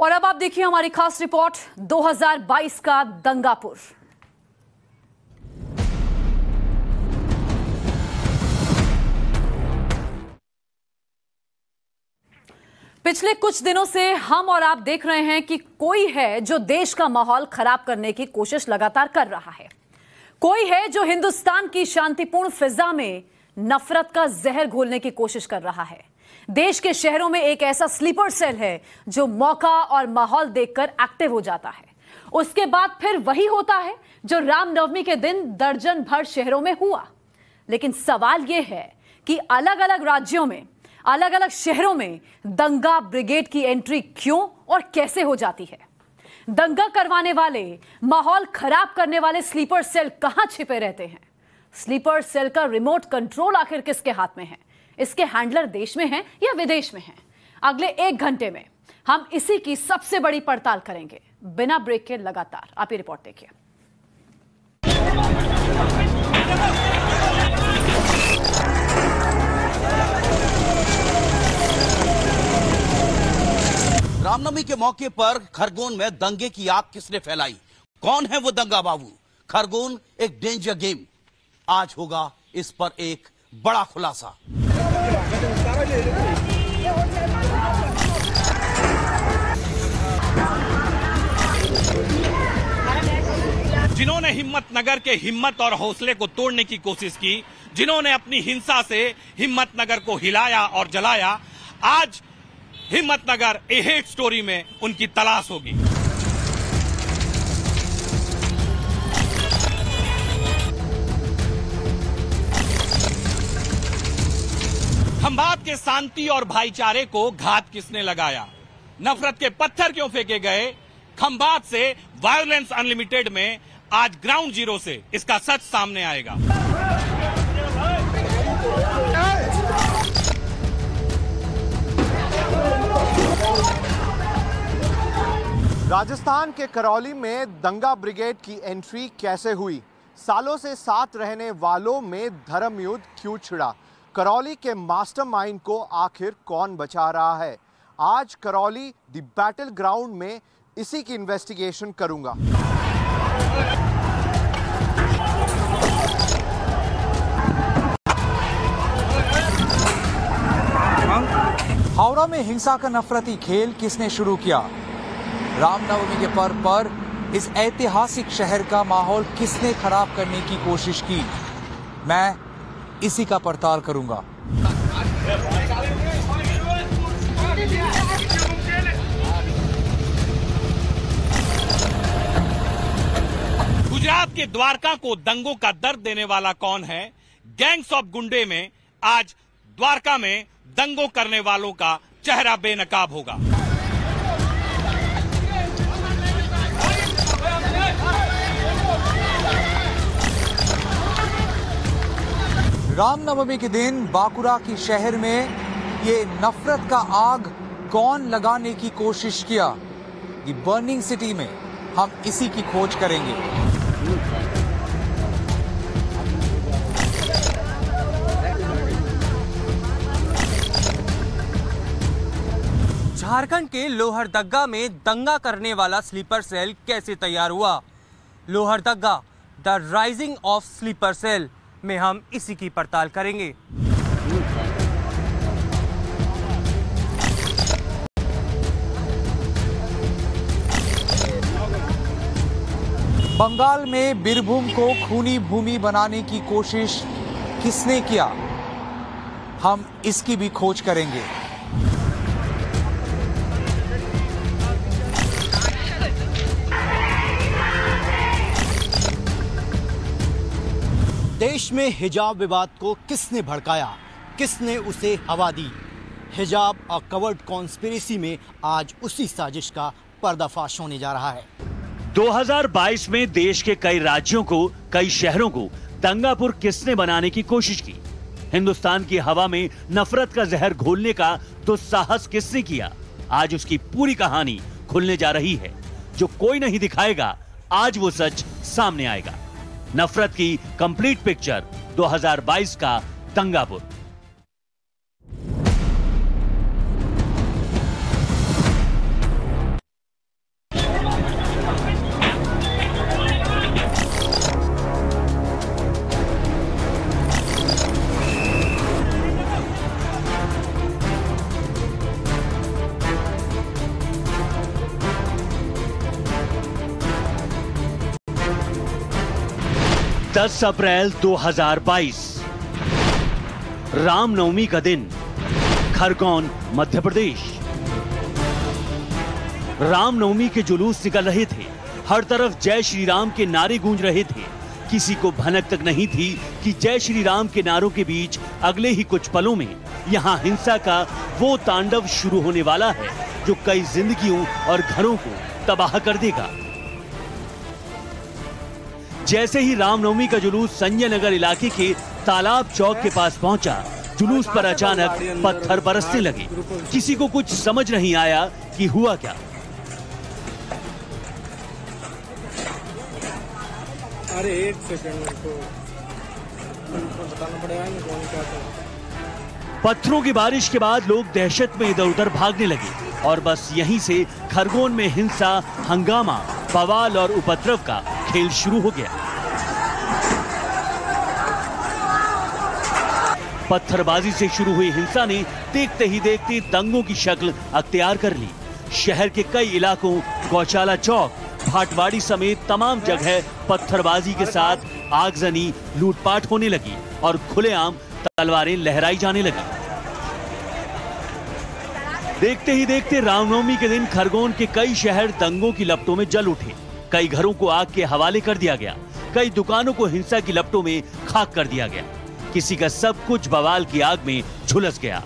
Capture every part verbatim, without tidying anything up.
और अब आप देखिए हमारी खास रिपोर्ट दो हज़ार बाईस का दंगापुर। पिछले कुछ दिनों से हम और आप देख रहे हैं कि कोई है जो देश का माहौल खराब करने की कोशिश लगातार कर रहा है, कोई है जो हिंदुस्तान की शांतिपूर्ण फिजा में नफरत का जहर घोलने की कोशिश कर रहा है। देश के शहरों में एक ऐसा स्लीपर सेल है जो मौका और माहौल देखकर एक्टिव हो जाता है, उसके बाद फिर वही होता है जो रामनवमी के दिन दर्जन भर शहरों में हुआ। लेकिन सवाल यह है कि अलग अलग राज्यों में, अलग अलग शहरों में दंगा ब्रिगेड की एंट्री क्यों और कैसे हो जाती है? दंगा करवाने वाले, माहौल खराब करने वाले स्लीपर सेल कहां छिपे रहते हैं? स्लीपर सेल का रिमोट कंट्रोल आखिर किसके हाथ में है? इसके हैंडलर देश में हैं या विदेश में हैं? अगले एक घंटे में हम इसी की सबसे बड़ी पड़ताल करेंगे बिना ब्रेक के लगातार। आप ये रिपोर्ट देखिए। रामनवमी के मौके पर खरगोन में दंगे की आग किसने फैलाई? कौन है वो दंगा बाबू? खरगोन एक डेंजर गेम। आज होगा इस पर एक बड़ा खुलासा। जिन्होंने हिम्मत नगर के हिम्मत और हौसले को तोड़ने की कोशिश की, जिन्होंने अपनी हिंसा से हिम्मत नगर को हिलाया और जलाया, आज हिम्मत नगर ए हेट स्टोरी में उनकी तलाश होगी। खंभात के शांति और भाईचारे को घात किसने लगाया? नफरत के पत्थर क्यों फेंके गए? खंभात से वायलेंस अनलिमिटेड में आज ग्राउंड जीरो से इसका सच सामने आएगा। राजस्थान के करौली में दंगा ब्रिगेड की एंट्री कैसे हुई? सालों से साथ रहने वालों में धर्म युद्ध क्यों छिड़ा? करौली के मास्टरमाइंड को आखिर कौन बचा रहा है? आज करौली द बैटल ग्राउंड में इसी की इन्वेस्टिगेशन करूंगा। हावड़ा में हिंसा का नफरती खेल किसने शुरू किया? रामनवमी के पर्व पर इस ऐतिहासिक शहर का माहौल किसने खराब करने की कोशिश की? मैं इसी का पड़ताल करूंगा। गुजरात के द्वारका को दंगों का दर्द देने वाला कौन है? गैंग्स ऑफ गुंडे में आज द्वारका में दंगों करने वालों का चेहरा बेनकाब होगा। रामनवमी के दिन बाकुरा की शहर में ये नफरत का आग कौन लगाने की कोशिश किया? ये बर्निंग सिटी में हम इसी की खोज करेंगे। झारखंड के लोहरदगा में दंगा करने वाला स्लीपर सेल कैसे तैयार हुआ? Lohardaga the rising of sleeper cell में हम इसी की पड़ताल करेंगे। बंगाल में बीरभूम को खूनी भूमि बनाने की कोशिश किसने किया? हम इसकी भी खोज करेंगे। देश में हिजाब विवाद को किसने भड़काया? किसने उसे हवा दी? हिजाब और कवर्ड कॉन्स्पिरेसी में आज उसी साजिश का पर्दाफाश होने जा रहा है। दो हज़ार बाईस में देश के कई राज्यों को, कई शहरों को दंगापुर किसने बनाने की कोशिश की? हिंदुस्तान की हवा में नफरत का जहर घोलने का दुस्साहस किसने किया? आज उसकी पूरी कहानी खुलने जा रही है, जो कोई नहीं दिखाएगा। आज वो सच सामने आएगा। नफरत की कंप्लीट पिक्चर दो हज़ार बाईस का दंगापुर। दस अप्रैल दो हजार बाईस रामनवमी का दिन, खरगोन मध्य प्रदेश। रामनवमी के जुलूस निकल रहे थे, हर तरफ जय श्री राम के नारे गूंज रहे थे। किसी को भनक तक नहीं थी कि जय श्री राम के नारों के बीच अगले ही कुछ पलों में यहाँ हिंसा का वो तांडव शुरू होने वाला है जो कई जिंदगियों और घरों को तबाह कर देगा। जैसे ही रामनवमी का जुलूस संजय नगर इलाके के तालाब चौक के पास पहुंचा, जुलूस पर अचानक पत्थर बरसने लगे। किसी को कुछ समझ नहीं आया कि हुआ क्या। अरे एक सेकंड, बताना पड़ेगा कौन क्या था। पत्थरों की बारिश के बाद लोग दहशत में इधर उधर भागने लगे और बस यहीं से खरगोन में हिंसा, हंगामा, बवाल और उपद्रव का खेल शुरू हो गया। पत्थरबाजी से शुरू हुई हिंसा ने देखते ही देखते दंगों की शक्ल अख्तियार कर ली। शहर के कई इलाकों, गौशाला चौक, भाटवाड़ी समेत तमाम जगह पत्थरबाजी के साथ आगजनी, लूटपाट होने लगी और खुलेआम तलवारें लहराई जाने लगी। देखते ही देखते रामनवमी के दिन खरगोन के कई शहर दंगों की लपटों में जल उठे। कई घरों को आग के हवाले कर दिया गया, कई दुकानों को हिंसा की लपटों में खाक कर दिया गया, किसी का सब कुछ बवाल की आग में झुलस गया।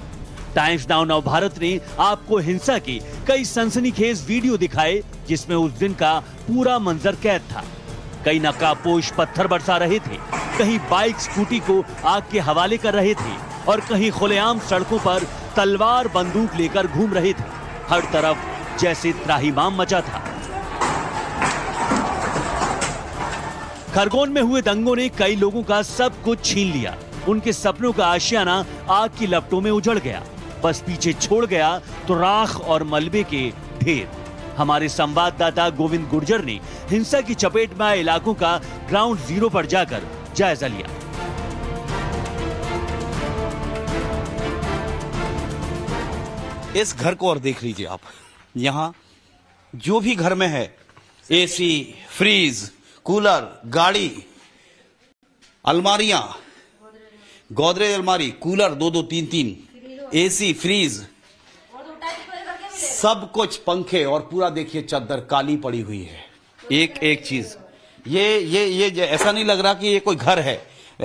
टाइम्स नाउ नवभारत ने आपको हिंसा के कई सनसनीखेज वीडियो दिखाए जिसमें उस दिन का पूरा मंजर कैद था। कई नकाबपोश पत्थर बरसा रहे थे, कहीं बाइक स्कूटी को आग के हवाले कर रहे थे और कहीं खुलेआम सड़कों पर तलवार बंदूक लेकर घूम रहे थे। हर तरफ जैसे त्राहिमाम मचा था। खरगोन में हुए दंगों ने कई लोगों का सब कुछ छीन लिया। उनके सपनों का आशियाना आग की लपटों में उजड़ गया, बस पीछे छोड़ गया तो राख और मलबे के ढेर। हमारे संवाददाता गोविंद गुर्जर ने हिंसा की चपेट में आए इलाकों का ग्राउंड जीरो पर जाकर जायजा लिया। इस घर को और देख लीजिए आप, यहाँ जो भी घर में है, एसी, फ्रीज, कूलर, गाड़ी, अलमारियां, गोदरेज अलमारी, कूलर दो दो तीन तीन, एसी, फ्रीज, सब कुछ, पंखे और पूरा देखिए चादर काली पड़ी हुई है, एक एक चीज। ये ये ये ऐसा नहीं लग रहा कि ये कोई घर है,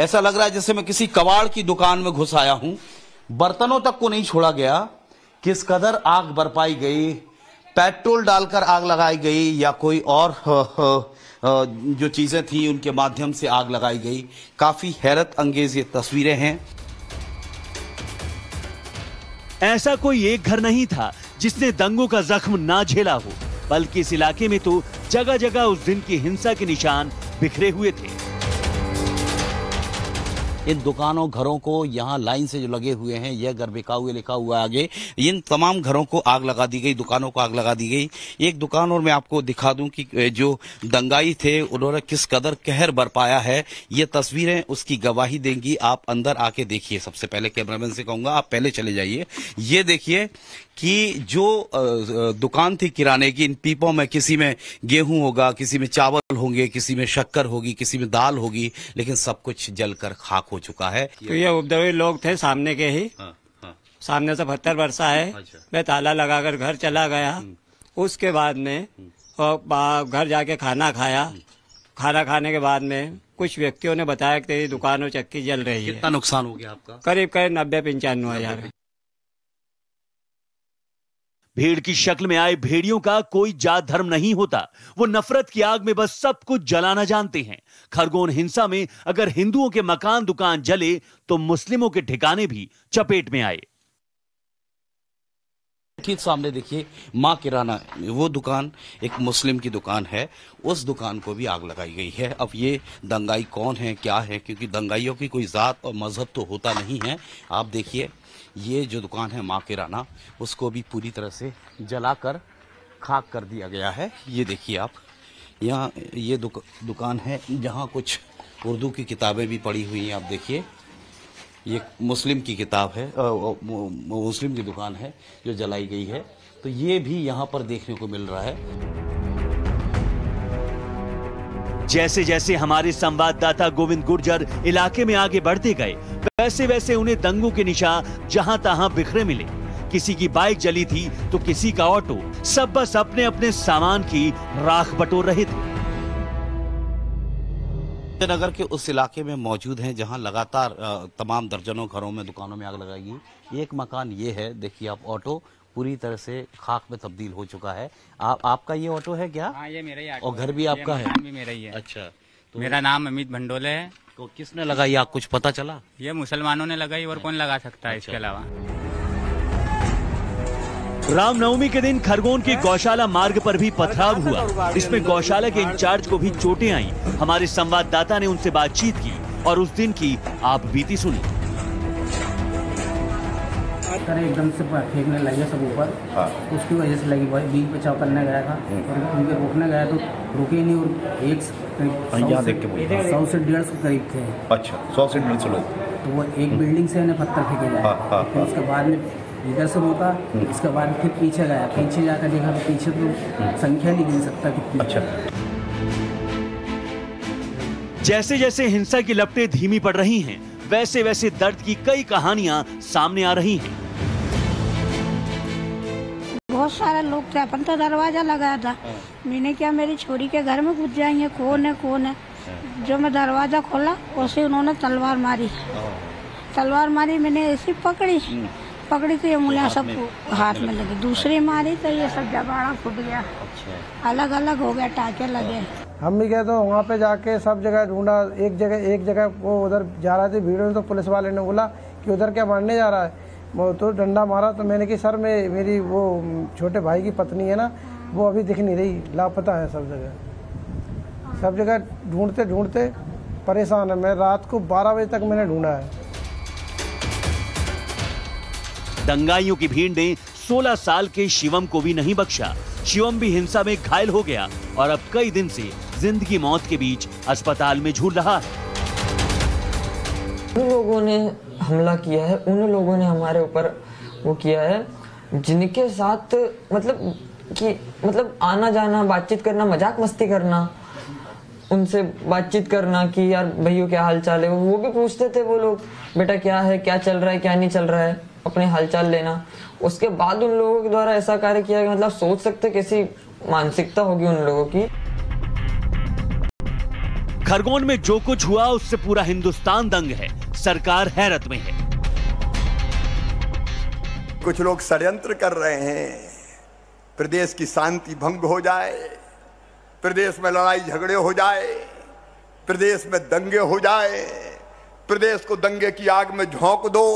ऐसा लग रहा है जैसे मैं किसी कबाड़ की दुकान में घुस आया हूँ। बर्तनों तक को नहीं छोड़ा गया। किस कदर आग बरपाई गई, पेट्रोल डालकर आग लगाई गई या कोई और जो चीजें थी उनके माध्यम से आग लगाई गई। काफी हैरत अंगेज ये तस्वीरें हैं। ऐसा कोई एक घर नहीं था जिसने दंगों का जख्म ना झेला हो, बल्कि इस इलाके में तो जगह जगह उस दिन की हिंसा के निशान बिखरे हुए थे। इन दुकानों, घरों को यहाँ लाइन से जो लगे हुए हैं, यह घर बिका लिखा हुआ आगे, इन तमाम घरों को आग लगा दी गई, दुकानों को आग लगा दी गई। एक दुकान और मैं आपको दिखा दूं कि जो दंगाई थे उन्होंने किस कदर कहर बरपाया है, ये तस्वीरें उसकी गवाही देंगी। आप अंदर आके देखिए। सबसे पहले कैमरामैन से कहूँगा आप पहले चले जाइए। ये देखिए कि जो दुकान थी किराने की, इन पीपों में किसी में गेहूं होगा, किसी में चावल होंगे, किसी में शक्कर होगी, किसी में दाल होगी, लेकिन सब कुछ जलकर खाक हो चुका है। तो ये उपद्रवी लोग थे सामने के ही। हाँ, हाँ। सामने से पत्थर बरसा है। अच्छा। मैं ताला लगाकर घर चला गया। उसके बाद में और घर जाके खाना खाया। खाना खाने के बाद में कुछ व्यक्तियों ने बताया कि तेरी दुकानों चक्की जल रही है। कितना नुकसान हो गया आपका? करीब करीब नब्बे पंचानवे हजार। भीड़ की शक्ल में आए भेड़ियों का कोई जात धर्म नहीं होता। वो नफरत की आग में बस सब कुछ जलाना जानते हैं। खरगोन हिंसा में अगर हिंदुओं के मकान, दुकान जले तो मुस्लिमों के ठिकाने भी चपेट में आए। ठीक सामने देखिए माँ किराना, वो दुकान एक मुस्लिम की दुकान है, उस दुकान को भी आग लगाई गई है। अब ये दंगाई कौन है, क्या है, क्योंकि दंगाइयों की कोई जात और मजहब तो होता नहीं है। आप देखिए ये जो दुकान है माँ किराना, उसको भी पूरी तरह से जलाकर खाक कर दिया गया है। ये देखिए आप, यहाँ ये दुक, दुकान है जहाँ कुछ उर्दू की किताबें भी पड़ी हुई हैं। आप देखिए ये मुस्लिम की किताब है, आ, मुस्लिम की दुकान है जो जलाई गई है, तो ये भी यहाँ पर देखने को मिल रहा है। जैसे जैसे हमारे संवाददाता गोविंद गुर्जर इलाके में आगे बढ़ते गए वैसे वैसे उन्हें दंगों के निशान जहां तहां बिखरे मिले। किसी की बाइक जली थी तो किसी का ऑटो, सब बस अपने अपने सामान की राख बटोर रहे थे। नगर के उस इलाके में मौजूद हैं जहां लगातार तमाम दर्जनों घरों में दुकानों में आग लगाई गई। एक मकान ये है, देखिए आप, ऑटो पूरी तरह से खाक में तब्दील हो चुका है। आप आपका ये ऑटो है क्या? हाँ, ये मेरा ही ऑटो। और घर भी आपका है? भी मेरा ही है। अच्छा, तो मेरा नाम अमित भंडोले है। तो किसने लगाई आग, कुछ पता चला? ये मुसलमानों ने लगाई और कौन लगा सकता है इसके अलावा। रामनवमी के दिन खरगोन के गौशाला मार्ग पर भी पथराव हुआ। इसमें गौशाला के इंचार्ज को भी चोटें आईं। हमारे संवाददाता ने उनसे बातचीत की और उस दिन की आप बीती सुनी। एकदम से फेंकने लगे सब ऊपर, उसकी वजह से लगी। बीच बचाव करने गया था, उनके रोकने गया तो रुके नहीं और एक सौ से डेढ़ सौ करीब थे। अच्छा, सौ से डेढ़ सौ लोग। तो वो एक बिल्डिंग से पत्थर फेंके गए, उसके बाद में इधर से होता, इसके बाद फिर पीछे गया, पीछे जाकर देखा तो पीछे तो संख्या नहीं गिन सकता कितनी। अच्छा। जैसे जैसे हिंसा की लपटें धीमी पड़ रही हैं, वैसे वैसे दर्द की कई कहानियां सामने आ रही हैं। बहुत सारे लोग थे, अपन तो दरवाजा लगाया था। मैंने क्या, मेरी छोरी के घर में घुस जाएंगे, कौन है कौन है। जो मैं दरवाजा खोला उसे उन्होंने तलवार मारी, तलवार मारी मैंने ऐसी पकड़ी, पकड़ी तो ये मुला सब हाथ में लगी, दूसरी मारी तो ये सब जबाड़ा फूट गया, अलग अलग हो गया, टाके लगे। हम भी गए तो वहाँ पे जाके सब जगह ढूंढा, एक जगह एक जगह वो उधर जा रहा था भीड़ में, तो पुलिस वाले ने बोला कि उधर क्या मारने जा रहा है, वो तो डंडा मारा। तो मैंने कहा सर, मैं मेरी वो छोटे भाई की पत्नी है ना, वो अभी दिख नहीं रही, लापता है। सब जगह सब जगह ढूंढते ढूंढते परेशान है। मैं रात को बारह बजे तक मैंने ढूंढा है। दंगाइयों की भीड़ ने सोलह साल के शिवम को भी नहीं बख्शा। शिवम भी हिंसा में घायल हो गया और अब कई दिन से जिंदगी मौत के बीच अस्पताल में झूल रहा है। उन लोगों ने हमला किया है, उन लोगों ने हमारे ऊपर वो किया है जिनके साथ मतलब कि मतलब आना जाना, बातचीत करना, मजाक मस्ती करना, उनसे बातचीत करना कि यार भैया क्या हाल चाल है। वो भी पूछते थे वो लोग, बेटा क्या है, क्या चल रहा है, क्या नहीं चल रहा है, अपने हालचाल लेना। उसके बाद उन लोगों के द्वारा ऐसा कार्य किया कि मतलब सोच सकते कैसी मानसिकता होगी उन लोगों की। खरगोन में जो कुछ हुआ उससे पूरा हिंदुस्तान दंग है, सरकार हैरत में है। कुछ लोग षड्यंत्र कर रहे हैं, प्रदेश की शांति भंग हो जाए, प्रदेश में लड़ाई झगड़े हो जाए, प्रदेश में दंगे हो जाए, प्रदेश को दंगे की आग में झोंक दो।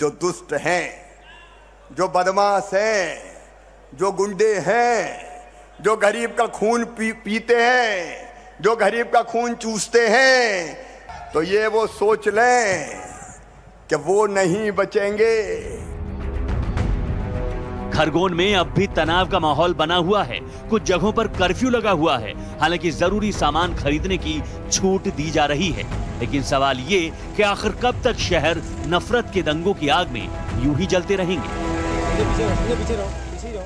जो दुष्ट हैं, जो बदमाश हैं, जो गुंडे हैं, जो गरीब का खून पी, पीते हैं, जो गरीब का खून चूसते हैं, तो ये वो सोच लें कि वो नहीं बचेंगे। खरगोन में अब भी तनाव का माहौल बना हुआ है। कुछ जगहों पर कर्फ्यू लगा हुआ है, हालांकि जरूरी सामान खरीदने की छूट दी जा रही है। लेकिन सवाल ये कि आखिर कब तक शहर नफरत के दंगों की आग में यूं ही जलते रहेंगे। पीछे पीछे रहो, पीछे रहो, पीछे रहो।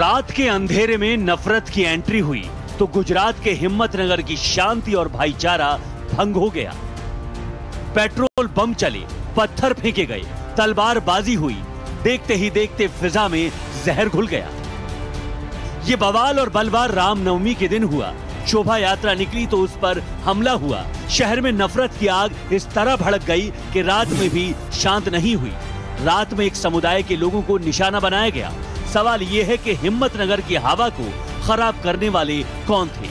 रात के अंधेरे में नफरत की एंट्री हुई तो गुजरात के हिम्मतनगर की शांति और भाईचारा भंग हो गया। पेट्रोल बम चले, पत्थर फेंके गए, तलवारबाजी हुई, देखते ही देखते फिजा में जहर घुल गया। ये बवाल और बलवा रामनवमी के दिन हुआ। शोभा यात्रा निकली तो उस पर हमला हुआ। शहर में नफरत की आग इस तरह भड़क गई कि रात में भी शांत नहीं हुई। रात में एक समुदाय के लोगों को निशाना बनाया गया। सवाल ये है कि हिम्मतनगर की हवा को खराब करने वाले कौन थे।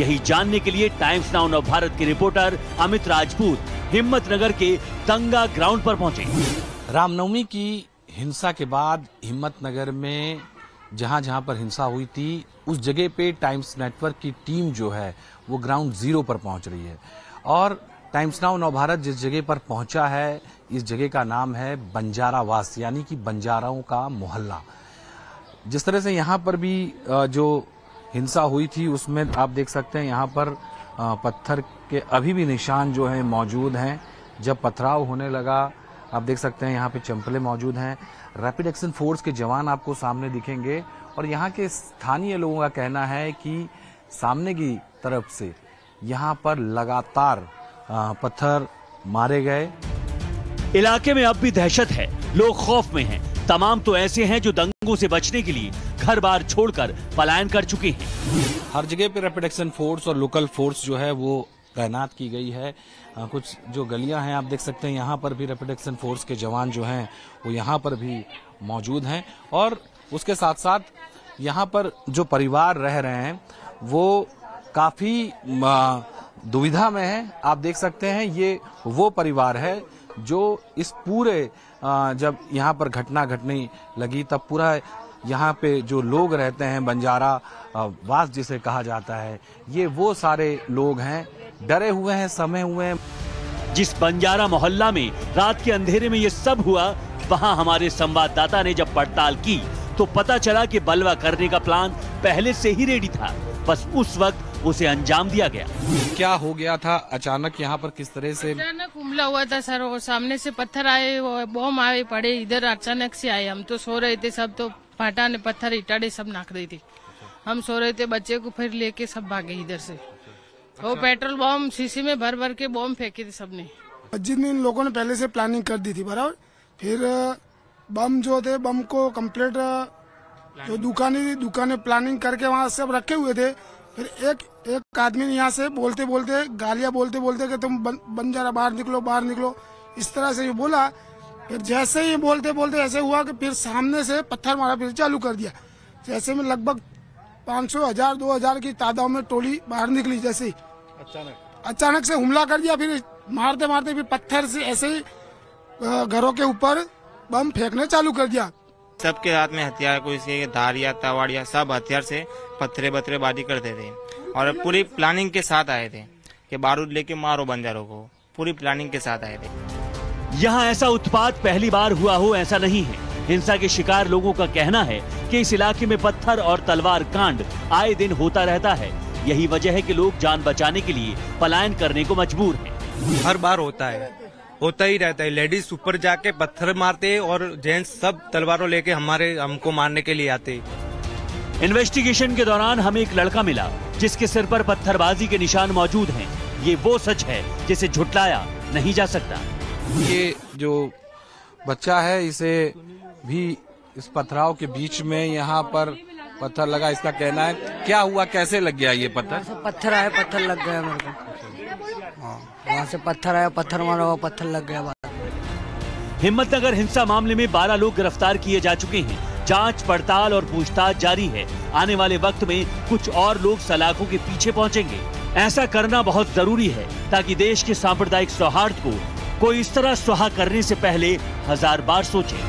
यही जानने के लिए टाइम्स नाउ नवभारत के रिपोर्टर अमित राजपूत हिम्मतनगर के दंगा ग्राउंड पर पहुंचे। रामनवमी की हिंसा के बाद हिम्मतनगर में जहां जहां पर हिंसा हुई थी उस जगह पे टाइम्स नेटवर्क की टीम जो है वो ग्राउंड जीरो पर पहुंच रही है। और टाइम्स नाउ नवभारत जिस जगह पर पहुंचा है, इस जगह का नाम है बंजारावास, यानी कि बंजाराओं का मोहल्ला। जिस तरह से यहाँ पर भी जो हिंसा हुई थी उसमें आप देख सकते हैं यहाँ पर पत्थर के अभी भी निशान जो है मौजूद हैं। जब पथराव होने लगा आप देख सकते हैं यहाँ पे चंपले मौजूद हैं। रैपिड एक्शन फोर्स के जवान आपको सामने दिखेंगे और यहाँ के स्थानीय लोगों का कहना है कि सामने की तरफ से यहाँ पर लगातार पत्थर मारे गए। इलाके में अब भी दहशत है, लोग खौफ में हैं। तमाम तो ऐसे हैं जो दंगों से बचने के लिए घर बार छोड़कर पलायन कर चुके हैं। हर जगह पे रैपिड एक्शन फोर्स और लोकल फोर्स जो है वो तैनात की गई है। आ, कुछ जो गलियां हैं आप देख सकते हैं यहाँ पर भी रैपिड एक्शन फोर्स के जवान जो हैं वो यहाँ पर भी मौजूद हैं। और उसके साथ साथ यहाँ पर जो परिवार रह रहे हैं वो काफ़ी दुविधा में है। आप देख सकते हैं ये वो परिवार है जो इस पूरे आ, जब यहाँ पर घटना घटने लगी तब पूरा यहाँ पे जो लोग रहते हैं बंजारा वास जिसे कहा जाता है ये वो सारे लोग हैं, डरे हुए हैं, समे हुए हैं। जिस बंजारा मोहल्ला में रात के अंधेरे में ये सब हुआ वहाँ हमारे संवाददाता ने जब पड़ताल की तो पता चला कि बलवा करने का प्लान पहले से ही रेडी था, बस उस वक्त उसे अंजाम दिया गया। क्या हो गया था अचानक यहाँ पर, किस तरह से अचानक हमला हुआ था सर? वो सामने से पत्थर आए, वो बम आए पड़े इधर अचानक से आए। हम तो सो रहे थे सब, तो फाटा ने पत्थर इटाड़े सब नाक रही थी। हम सो रहे थे, बच्चे को फिर लेके सब भागे इधर से। वो पेट्रोल बम शीशी में भर भर के बम फेंके थे सबने। मस्जिद में इन लोगों ने पहले से प्लानिंग कर दी थी बराबर। फिर बम जो थे बम को कम्प्लीट जो दुकाने दुकाने प्लानिंग करके वहाँ सब रखे हुए थे। फिर एक एक आदमी ने यहाँ से बोलते बोलते गालियाँ बोलते बोलते कि तुम बंजारा बाहर निकलो बाहर निकलो इस तरह से ये बोला। फिर जैसे ही बोलते बोलते ऐसे हुआ कि फिर सामने से पत्थर मारा, फिर चालू कर दिया। जैसे में लगभग पाँच सौ हजार दो हजार की तादाद में टोली बाहर निकली। जैसे ही अचानक अचानक से हमला कर दिया, फिर मारते मारते फिर पत्थर से ऐसे ही घरों के ऊपर बम फेंकने चालू कर दिया। सबके हाथ में हथियार, कोई से धारिया तवाड़िया सब हथियार से पत्थरे बत्थरे बाजी करते थे और पूरी प्लानिंग के साथ आए थे कि बारूद लेके मारो बंजारों को। पूरी प्लानिंग के साथ आए थे। यहाँ ऐसा उत्पात पहली बार हुआ हो ऐसा नहीं है। हिंसा के शिकार लोगों का कहना है कि इस इलाके में पत्थर और तलवार कांड आए दिन होता रहता है। यही वजह है कि लोग जान बचाने के लिए पलायन करने को मजबूर है। हर बार होता है, होता ही रहता है। लेडीज ऊपर जाके पत्थर मारते हैं और जेंट्स सब तलवारों लेके हमारे हमको मारने के लिए आते। इन्वेस्टिगेशन के दौरान हमें एक लड़का मिला जिसके सिर पर पत्थरबाजी के निशान मौजूद हैं। ये वो सच है जिसे झुटलाया नहीं जा सकता। ये जो बच्चा है इसे भी इस पथराव के बीच में यहाँ पर पत्थर लगा। इसका कहना है क्या हुआ, कैसे लग गया ये पत्थर? पत्थर आया, पत्थर लग गया मेरे को। वहाँ से पत्थर आया, पत्थर मारा, वो पत्थर लग गया। हिम्मतनगर हिंसा मामले में बारह लोग गिरफ्तार किए जा चुके हैं। जांच पड़ताल और पूछताछ जारी है। आने वाले वक्त में कुछ और लोग सलाखों के पीछे पहुँचेंगे। ऐसा करना बहुत जरूरी है ताकि देश के सांप्रदायिक सौहार्द को कोई इस तरह सुहा करने से पहले हजार बार सोचे।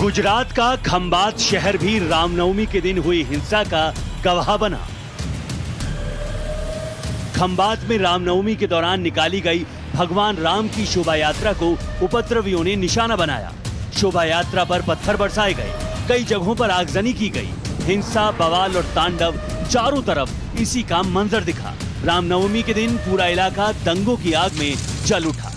गुजरात का खंभात शहर भी रामनवमी के दिन हुई हिंसा का गवाह बना। खंभात में रामनवमी के दौरान निकाली गई भगवान राम की शोभा यात्रा को उपद्रवियों ने निशाना बनाया। शोभा यात्रा पर पत्थर बरसाए गए, कई जगहों पर आगजनी की गई। हिंसा, बवाल और तांडव चारों तरफ इसी का मंजर दिखा। रामनवमी के दिन पूरा इलाका दंगों की आग में जल उठा।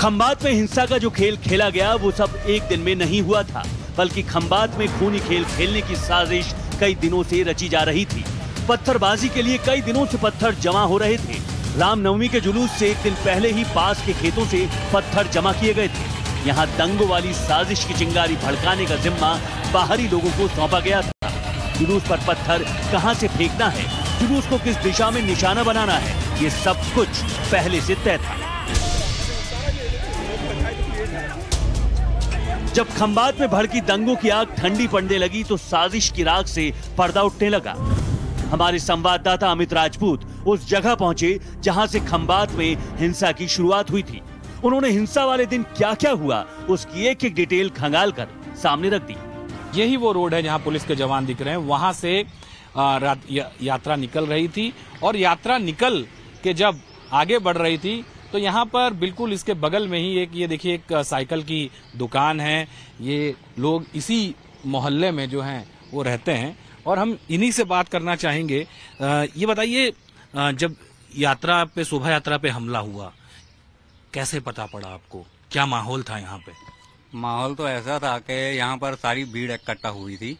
खंभात में हिंसा का जो खेल खेला गया वो सब एक दिन में नहीं हुआ था, बल्कि खंभात में खूनी खेल खेलने की साजिश कई दिनों से रची जा रही थी। पत्थरबाजी के लिए कई दिनों से पत्थर जमा हो रहे थे। रामनवमी के जुलूस से एक दिन पहले ही पास के खेतों से पत्थर जमा किए गए थे। यहाँ दंगों वाली साजिश की चिंगारी भड़काने का जिम्मा बाहरी लोगों को सौंपा गया था। जुलूस पर पत्थर कहाँ से फेंकना है, जुलूस को किस दिशा में निशाना बनाना है, ये सब कुछ पहले से तय था। जब खंभात में भड़की दंगों की आग ठंडी पड़ने लगी तो साजिश की राख से पर्दा उठने लगा। हमारे संवाददाता अमित राजपूत उस जगह पहुंचे जहां से खंभात में हिंसा की शुरुआत हुई थी। उन्होंने हिंसा वाले दिन क्या क्या हुआ उसकी एक एक डिटेल खंगाल कर सामने रख दी। यही वो रोड है जहां पुलिस के जवान दिख रहे हैं। वहां से आ, या, यात्रा निकल रही थी और यात्रा निकल के जब आगे बढ़ रही थी तो यहाँ पर बिल्कुल इसके बगल में ही एक ये देखिए एक साइकिल की दुकान है। ये लोग इसी मोहल्ले में जो हैं वो रहते हैं और हम इन्हीं से बात करना चाहेंगे। आ, ये बताइए जब यात्रा पे शोभा यात्रा पे हमला हुआ कैसे पता पड़ा आपको, क्या माहौल था यहाँ पे? माहौल तो ऐसा था कि यहाँ पर सारी भीड़ इकट्ठा हुई थी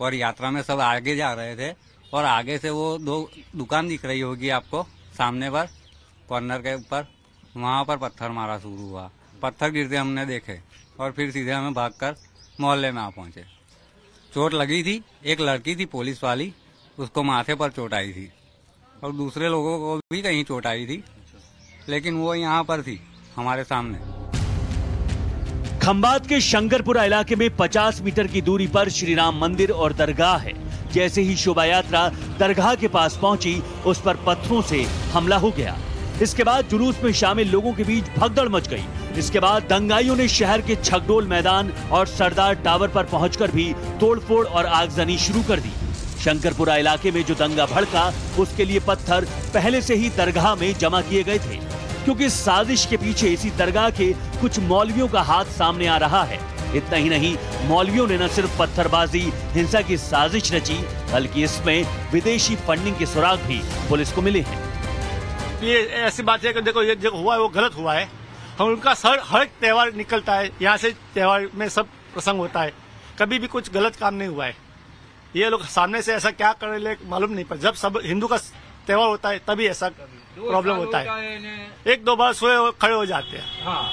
और यात्रा में सब आगे जा रहे थे और आगे से वो दो दुकान दिख रही होगी आपको सामने पर कॉर्नर के ऊपर, वहाँ पर पत्थर मारा शुरू हुआ। पत्थर गिरते हमने देखे और फिर सीधे हमें भागकर मोहल्ले में आ पहुँचे। चोट लगी थी, एक लड़की थी पुलिस वाली, उसको माथे पर चोट आई थी और दूसरे लोगों को भी कहीं चोट आई थी, लेकिन वो यहाँ पर थी हमारे सामने। खंबात के शंकरपुरा इलाके में पचास मीटर की दूरी पर श्री राम मंदिर और दरगाह है। जैसे ही शोभा यात्रा दरगाह के पास पहुंची उस पर पत्थरों से हमला हो गया। इसके बाद जुलूस में शामिल लोगों के बीच भगदड़ मच गई। इसके बाद दंगाइयों ने शहर के छगडोल मैदान और सरदार टावर पर पहुंचकर भी तोड़फोड़ और आगजनी शुरू कर दी। शंकरपुरा इलाके में जो दंगा भड़का उसके लिए पत्थर पहले से ही दरगाह में जमा किए गए थे, क्योंकि साजिश के पीछे इसी दरगाह के कुछ मौलवियों का हाथ सामने आ रहा है। इतना ही नहीं, मौलवियों ने न सिर्फ पत्थरबाजी, हिंसा की साजिश रची, बल्कि इसमें विदेशी फंडिंग के सुराग भी पुलिस को मिले हैं। ये ऐसी बात है कि देखो ये जो हुआ है वो गलत हुआ है। हम उनका सर हर एक त्यौहार निकलता है, यहाँ से त्यौहार में सब प्रसंग होता है, कभी भी कुछ गलत काम नहीं हुआ है। ये लोग सामने से ऐसा क्या कर रहे मालूम नहीं, पर जब सब हिंदू का त्यौहार होता है तभी ऐसा प्रॉब्लम होता है, एक दो बार सोए खड़े हो जाते हैं। हाँ,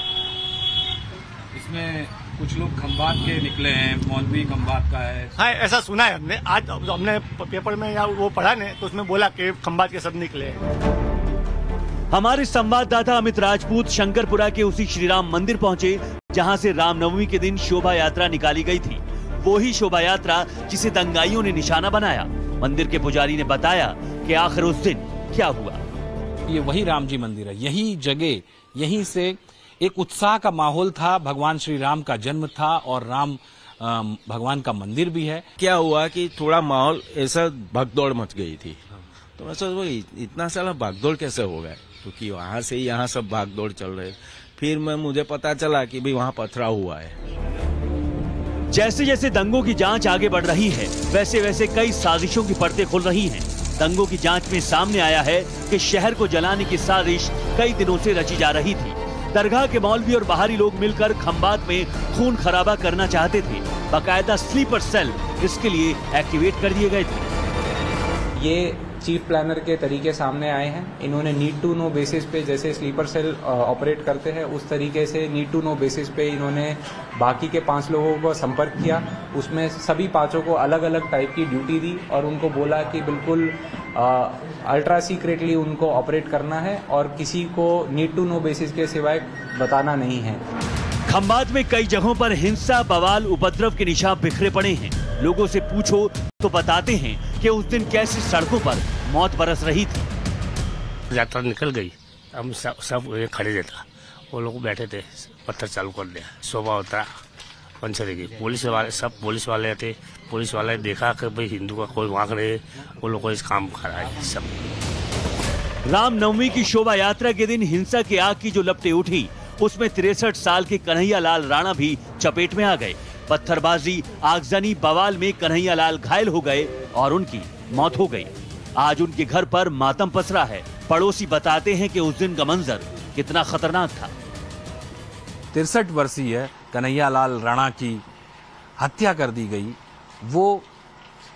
इसमें कुछ लोग खंबात के निकले हैं, मौलवी खंबात का है। हाँ, ऐसा सुना है हमने, आज हमने पेपर में या वो पढ़ा ने तो उसमें बोला कि खंबात के सब निकले हैं। हमारे संवाददाता अमित राजपूत शंकरपुरा के उसी श्री राम मंदिर पहुँचे जहाँ से रामनवमी के दिन शोभा यात्रा निकाली गयी थी। वो ही शोभा यात्रा जिसे दंगाइयों ने निशाना बनाया। मंदिर के पुजारी ने बताया कि आखिर उस दिन क्या हुआ। ये वही राम जी मंदिर है, यही जगह, यहीं से एक उत्साह का माहौल था। भगवान श्री राम का जन्म था और राम भगवान का मंदिर भी है। क्या हुआ कि थोड़ा माहौल ऐसा भागदौड़ मच गई थी, तो मैं सोच भाई इतना सारा भागदौड़ कैसे हो गया, क्योंकि तो वहाँ से यहाँ सब भागदौड़ चल रहे। फिर मैं मुझे पता चला कि भाई वहाँ पथरा हुआ है। जैसे जैसे दंगों की जांच आगे बढ़ रही है वैसे वैसे कई साजिशों की परतें खुल रही हैं। दंगों की जांच में सामने आया है कि शहर को जलाने की साजिश कई दिनों से रची जा रही थी। दरगाह के मौलवी और बाहरी लोग मिलकर खंबात में खून खराबा करना चाहते थे। बाकायदा स्लीपर सेल इसके लिए एक्टिवेट कर दिए गए थे। ये चीफ प्लानर के तरीके सामने आए हैं। इन्होंने नीड टू नो बेसिस पे जैसे स्लीपर सेल ऑपरेट करते हैं उस तरीके से नीड टू नो बेसिस पे इन्होंने बाकी के पांच लोगों को संपर्क किया। उसमें सभी पांचों को अलग अलग टाइप की ड्यूटी दी और उनको बोला कि बिल्कुल अल्ट्रा सीक्रेटली उनको ऑपरेट करना है और किसी को नीड टू नो बेसिस के सिवाय बताना नहीं है। खंबात में कई जगहों पर हिंसा, बवाल, उपद्रव के निशान बिखरे पड़े हैं। लोगों से पूछो तो बताते हैं कि उस दिन कैसे सड़कों पर मौत बरस रही थी। यात्रा निकल गई, हम सब, सब खड़े थे, वो लोग बैठे थे, पत्थर चालू कर दिया। शोभा उतरा, पंचर गई, पुलिस वाले सब पुलिस वाले थे। पुलिस वाले देखा कि भाई हिंदू का कोई वहाँ खड़े, वो लोग इस काम खड़ा है सब। रामनवमी की शोभा यात्रा के दिन हिंसा की आग की जो लपटे उठी उसमें तिरसठ साल के कन्हैया लाल राणा भी चपेट में आ गए। पत्थरबाजी, आगजनी, बवाल में कन्हैया लाल घायल हो गए और उनकी मौत हो गई। आज उनके घर पर मातम पसरा है। पड़ोसी बताते हैं कि उस दिन का मंजर कितना खतरनाक था। तिरसठ वर्षीय कन्हैया लाल राणा की हत्या कर दी गई। वो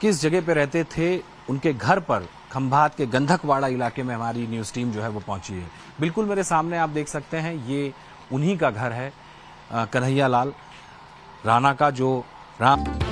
किस जगह पे रहते थे, उनके घर पर खंभात के गंधकवाड़ा इलाके में हमारी न्यूज टीम जो है वो पहुंची है। बिल्कुल मेरे सामने आप देख सकते हैं ये उन्हीं का घर है, कन्हैया लाल राणा का जो राम